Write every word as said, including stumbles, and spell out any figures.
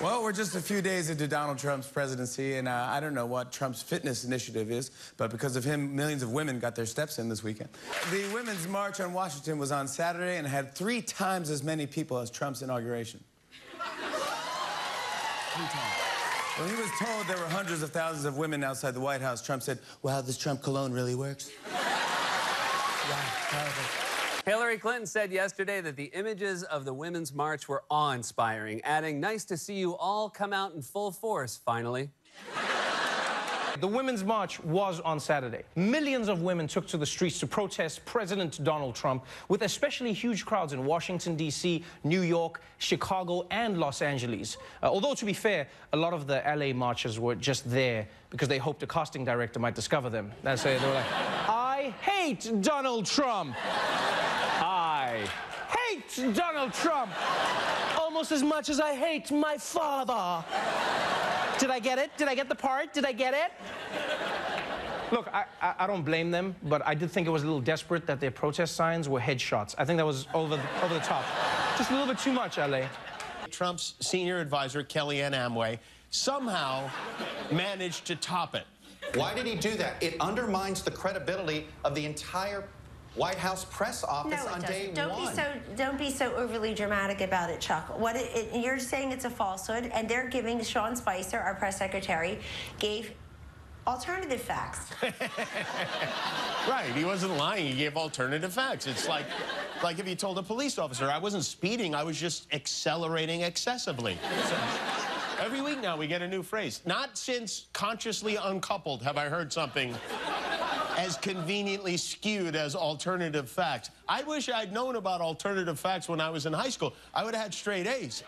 Well, we're just a few days into Donald Trump's presidency, and uh, I don't know what Trump's fitness initiative is, but because of him, millions of women got their steps in this weekend. The Women's March on Washington was on Saturday and had three times as many people as Trump's inauguration. Three times. When he was told there were hundreds of thousands of women outside the White House, Trump said, "Wow, this Trump cologne really works." Wow, Hillary Clinton said yesterday that the images of the Women's March were awe-inspiring, adding, "Nice to see you all come out in full force, finally." The Women's March was on Saturday. Millions of women took to the streets to protest President Donald Trump, with especially huge crowds in Washington, D C, New York, Chicago, and Los Angeles. Uh, although, to be fair, a lot of the L A marchers were just there because they hoped a casting director might discover them. That's it. They were like, "I hate Donald Trump." Hate Donald Trump almost as much as I hate my father. Did I get it? Did I get the part? Did I get it? Look, I, I, I don't blame them, but I did think it was a little desperate that their protest signs were headshots. I think that was over the, over the top. Just a little bit too much, L A. Trump's senior advisor, Kellyanne Conway, somehow managed to top it. Why did he do that? It undermines the credibility of the entire White House press office no, on doesn't. day don't one. Be so, don't be so overly dramatic about it, Chuck. What it, it, you're saying it's a falsehood, and they're giving Sean Spicer, our press secretary, gave alternative facts. Right, he wasn't lying. He gave alternative facts. It's like, like if you told a police officer, "I wasn't speeding, I was just accelerating excessively." So, every week now we get a new phrase. Not since consciously uncoupled have I heard something as conveniently skewed as alternative facts. I wish I'd known about alternative facts when I was in high school. I would have had straight A's.